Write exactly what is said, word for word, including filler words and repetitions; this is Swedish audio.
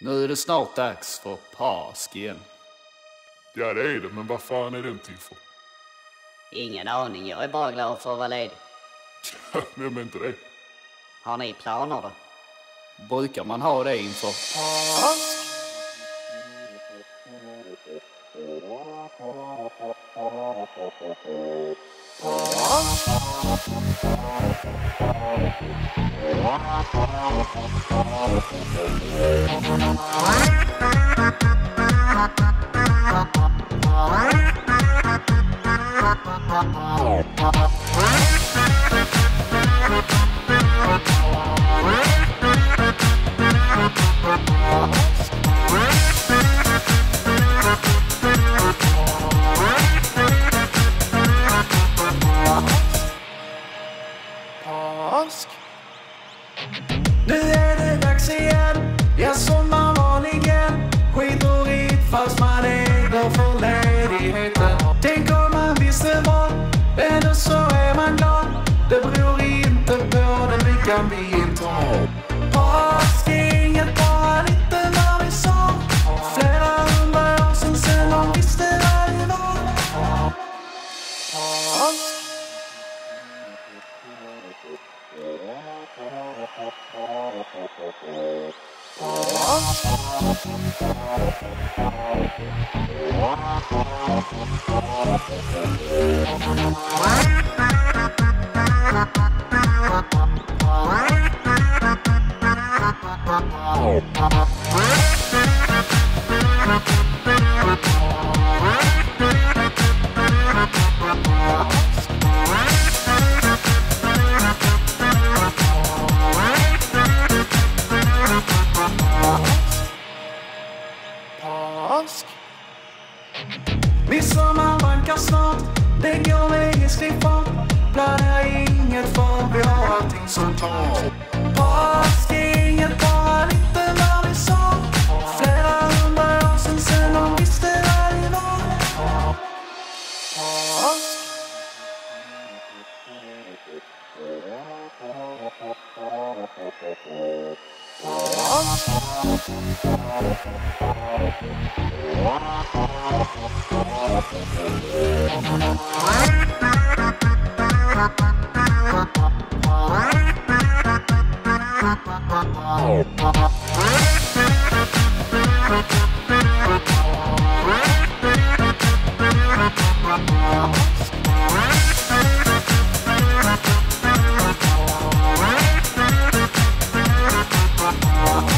Nu är det snart dags för påsk igen. Ja, det är det, men vad fan är den till för? Ingen aning, jag är bara glad för att vara ledig. Ja, men inte det. Har ni planer då? Brukar man ha det inför påsk? Oh,